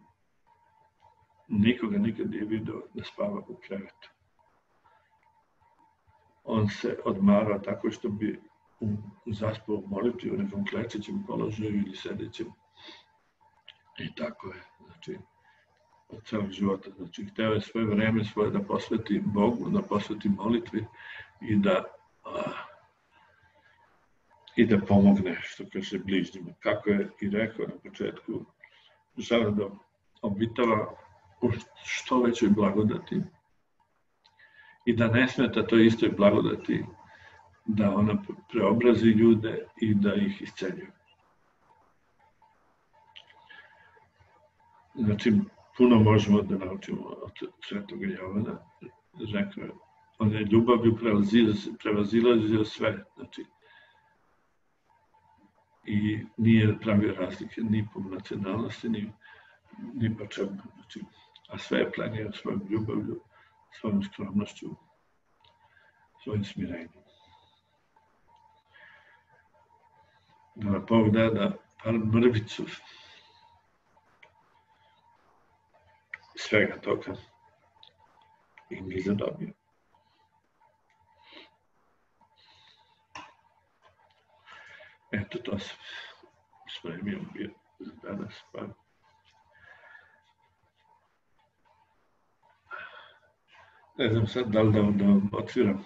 nikoga nikad nije video da spava u krevetu. On se odmarao tako što bi zaspao molitvi u nekom klečećem položaju ili sedećem. I tako je, znači, od celog života. Znači, hteo je svoje vreme svoje da posveti Bogu, da posveti molitvi i da pomogne, što kaže, bližnjima. Kako je i rekao na početku, žele da obitava u što većoj blagodati i da ne smeta toj istoj blagodati da ona preobrazi ljude i da ih isceljuje. Znači, puno možemo da naučimo od Svetog Jovana. Rekao je, on je ljubavlju prevazilazio sve. Znači, i nije pravio razlike ni po nacionalnosti, ni po čemu. Znači, a sve je plenio svojom ljubavlju, svojom skromnošću, svojim smirenjem. Da nam Bog da da par mrvicu svega toga i mi zadobio. Eto, to sam spremio bio za danas, pa ne znam sad da li da vam otviram.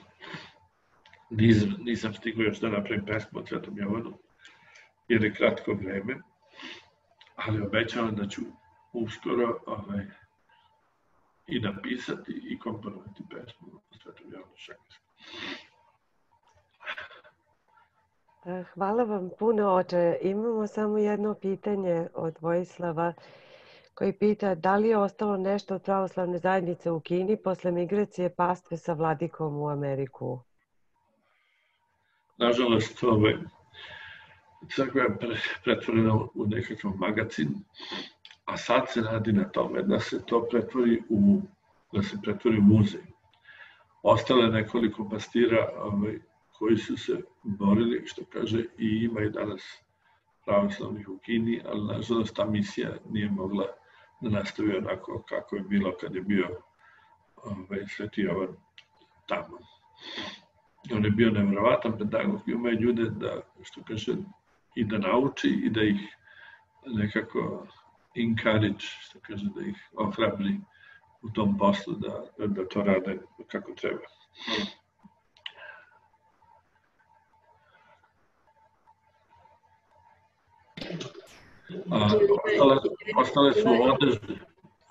Nisam stigao još da napravim pesmu o Svetom Jovanu, jer je kratko vreme, ali obećavam da ću uskoro i napisati i komponovati pesmu o Svetom Jovanu Šangajskom. Hvala vam puno, oče. Imamo samo jedno pitanje od Vojislava koji pita da li je ostalo nešto od pravoslavne zajednice u Kini posle migracije pastve sa vladikom u Ameriku? Nažalost, crkva je pretvorena u nekakav magazin, a sad se radi na tome da se to pretvori u muzej. Ostalo je nekoliko pastira koji su se borili, što kaže, i ima i danas pravoslavnih u Kini, ali nažalost ta misija nije mogla da nastavi onako kako je bilo kad je bio Sveti Jovan tamo. On je bio nevjerovatan pedagog i ume ljude da, što kaže, i da nauči i da ih nekako encourage, što kaže, da ih ohrabri u tom poslu da to rade kako treba. Ostale su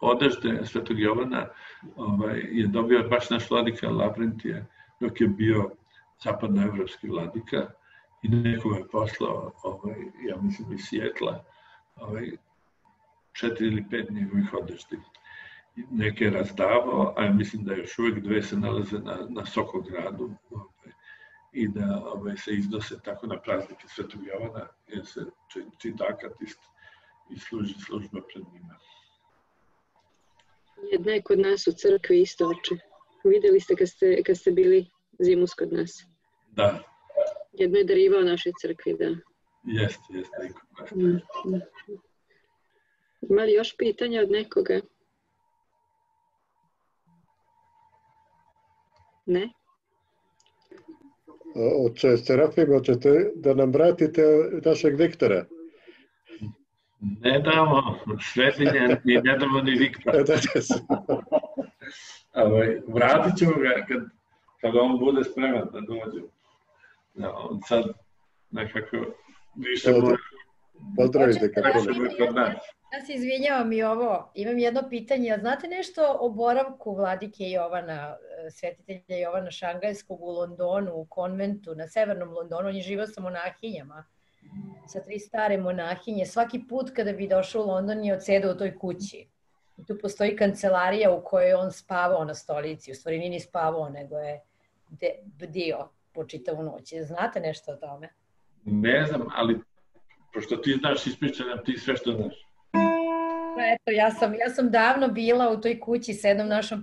odežde Svetog Jovana je dobio baš naš vladika Lavrentije dok je bio zapadnoevropski vladika i nekome je poslao, ja mislim, iz Sijetla 4 ili 5 njegovih odeždi. Neke je razdavao, a ja mislim da još uvek 2 se nalaze na Sokogradu i da se iznose tako na praznike Svetog Jovana, jer se čitakat i služi služba pred njima. Jedna je kod nas u crkvi isto, oče. Videli ste kad ste bili zimus kod nas. Da. Jedno je darivao našoj crkvi, da. Jeste, jeste. Ima li još pitanja od nekoga? Ne? Oče Serafim, hoćete da nam vratite našeg Viktora? Ne damo, svetljenje i ne damo ni Viktora. Vratit ćemo ga kad on bude spreman da dođe. On sad nekako više bude. Pozdravite kako je. Ja se izvinjavam i ovo, imam jedno pitanje. Znate nešto o boravku vladike Jovana, svetitelja Jovana Šangajskog u Londonu, u konventu, na severnom Londonu? On je živao sa monahinjama, sa tri stare monahinje. Svaki put kada bi došao u London je odsedao u toj kući. Tu postoji kancelarija u kojoj je on spavao na stolici. U stvari nije ni spavao, nego je bdio po čitavu noć. Znate nešto o tome? Ne znam, ali pošto ti znaš, ispričaj nam ti sve što znaš. Eto, ja sam davno bila u toj kući sa jednom našom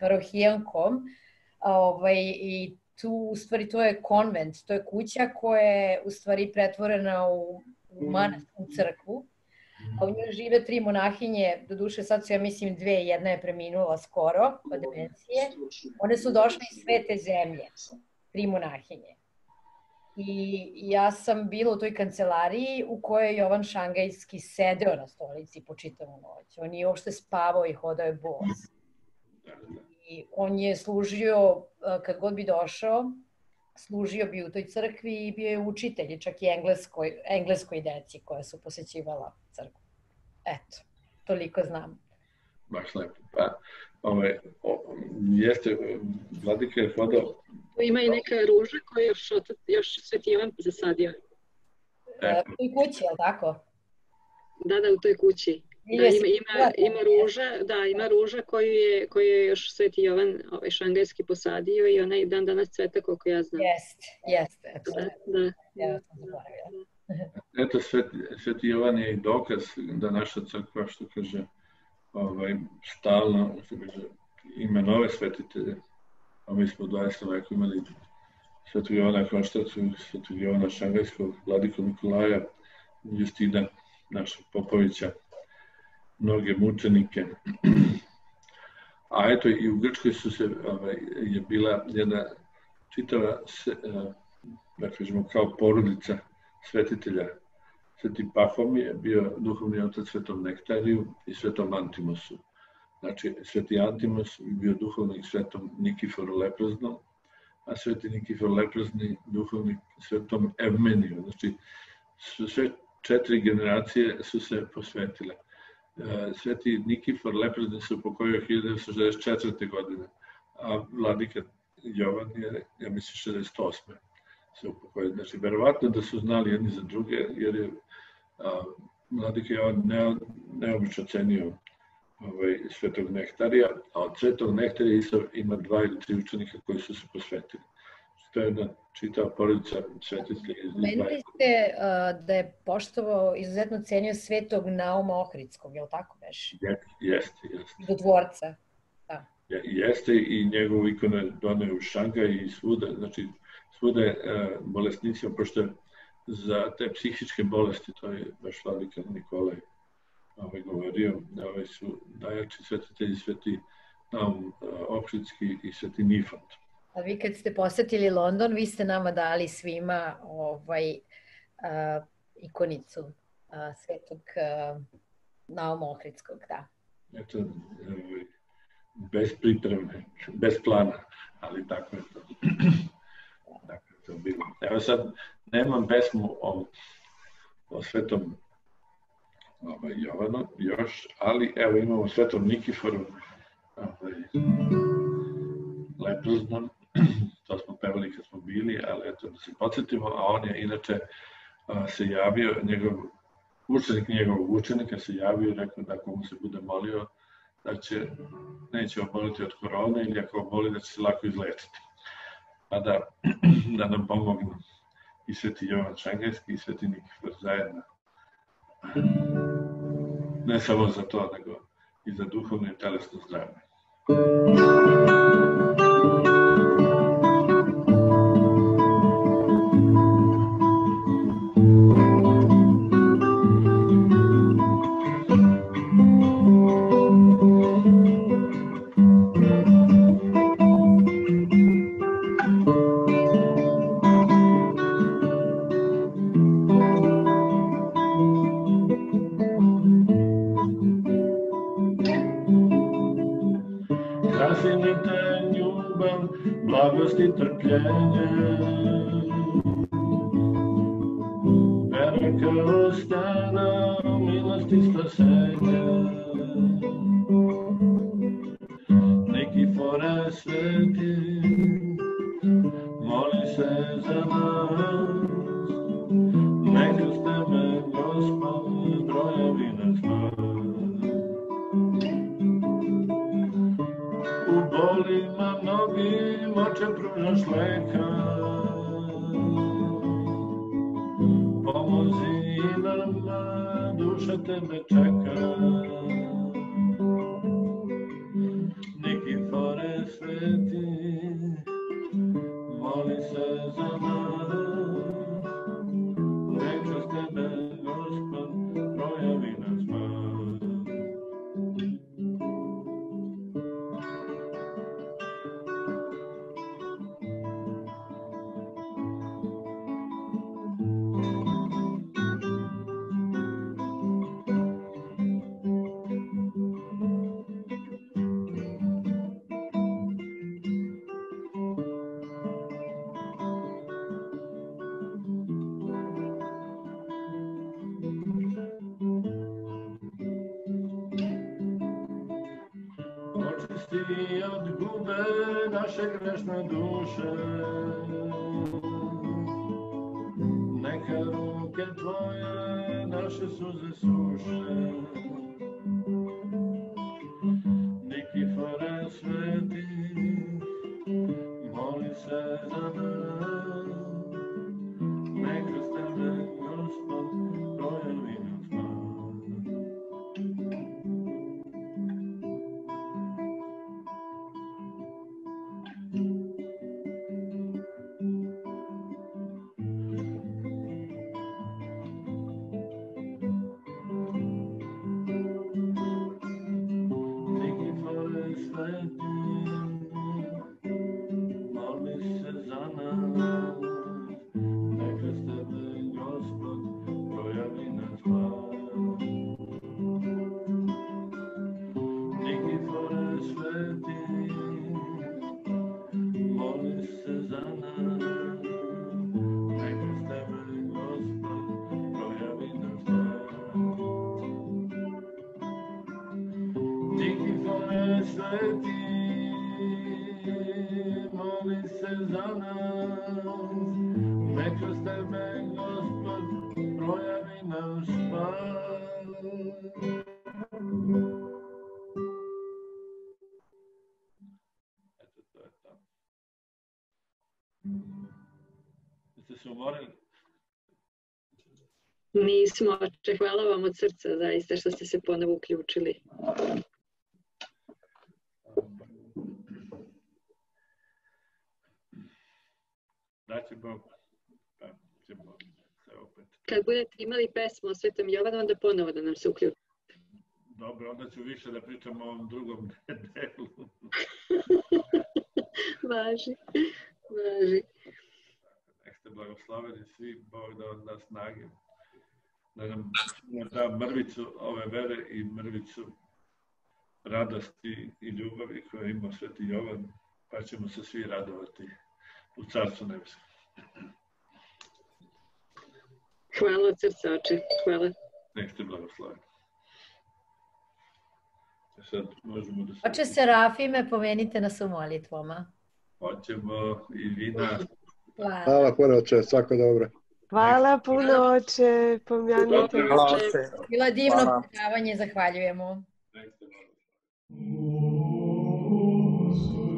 parohijankom i tu, u stvari, to je konvent, to je kuća koja je, u stvari, pretvorena u manastirsku crkvu. U njoj žive tri monahinje, doduše sad su, ja mislim, dve, jedna je preminula skoro od demencije. One su došle iz sve te zemlje, tri monahinje. I ja sam bila u toj kancelariji u kojoj je Jovan Šangajski sedeo na stolici po čitavu noć. On je uopšte spavao i hodao je bos. I on je služio, kad god bi došao, služio bi u toj crkvi i bio je učitelj, čak i engleskoj deci koja su posećivala crkvu. Eto, toliko znam. Baš lepo. Jeste, vladika je hodao. Ima i neka ruža koja je još Sveti Jovan zasadio. U toj kući, je li tako? Da, da, u toj kući. Ima ruža koju je još Sveti Jovan Šangajski posadio i ona i dan danas cveta, koliko ja znam. Jeste, eto. Sveti Jovan je i dokaz da naša crkva, što kaže, stalno ima nove svetitelje. A mi smo u 20. veku imali Svetog Jovana Šangajskog, Svetog Jovana Šangajskog, vladiku Nikolaja, Justina, našeg Popovića, mnoge mučenike. A eto, i u Grčkoj je bila jedna čitava, da kažemo, kao porodica svetitelja. Sveti Pahom je bio duhovni otac Svetom Nektariju i Svetom Antimosu. Znači, Sveti Antimos je bio duhovnik Svetom Nikiforu Lepreznom, a Sveti Nikifor Leprezni duhovnik Svetom Evmeniju. Znači, sve četiri generacije su se posvetile. Sveti Nikifor Leprezni se upokojio 1964. godine, a vladika Jovan je, ja mislim, 1968. se upokojio. Znači, verovatno da su znali jedni za druge, jer je vladika Jovan neobično cenio Svetog Nektarija, a od Svetog Nektarija ima dva ili tri učenika koji su se posvetili. To je jedna čitava porodica svetitelja. Pomenuli ste da je poštovao, izuzetno cenio Svetog Nauma Ohridskog, je li tako veš? Jeste. Do dvorca. Jeste i njegovu ikonu je doneo u Šangaj i svuda, znači svuda je bolesnicima, pošto je za te psihičke bolesti, to je baš vladika Nikolaj govorio, su najjači svetitelji Sveti Naum Ohridski i Sveti Nifon. A vi kad ste posetili London, vi ste nama dali svima ikonicu Svetog Nauma Ohridskog, da. Eto, bez pripreme, bez plana, ali tako je to. Tako je to bilo. Evo sad, nemam pesmu o Svetom Jovanu još, ali evo imamo Svetom Nikiforu Lepreznom, to smo pevali kad smo bili, ali eto da se podsjetimo, a on je inače se javio, učenik njegovog učenika se javio i rekao da ako mu se bude molio da neće oboliti od korone ili ako oboli da će se lako izlečiti. A da nam pomognu i Sveti Jovan Šangajski i Sveti Nikifor zajedno. Ne samo za to, nego i za duhovno i telesno zdravlje. slabosti trpljenje, vera kao stana, milosti spasenje, Nikifore sveti, moli se za nas, neka s tebe Gospod brojevi nas nas. Bolima mnogim oče pružaš leka, pomozi i nama, duša tebe čeka. Nikifore sveti, moli se za nas, neka s tebe Gospod projavi nas spas. Očisti od gube naše grešne duše, neka ruke tvoje naše suze suše. Nikifore sveti, moli se za nas, neka s tebe Gospod projavi nas spas. Mi smo, hvala vam od srca zaista što ste se ponovo uključili. Kad budete imali pesmu o Svetom Jovanu, onda ponovo da nam se uključite. Dobro, onda ću više da pričam o ovom drugom delu. Važi, važi. Nek ste blagosloveni svi, Bog da od nas snage, da nam da mrvicu ove vere i mrvicu radosti i ljubavi koje ima Sveti Jovan, pa ćemo se svi radovati u Carstvu Nebeskom. Hvala od srca, oče. Hvala. Nek te blagoslavim. Oče Serafime, pomenite nas u molitvoma. Hoćemo i vi nas. Hvala puno, oče. Svako dobro. Hvala puno, oče. Pomjanite. Bilo je divno predavanje. Zahvaljujemo. Nek te blagoslavim.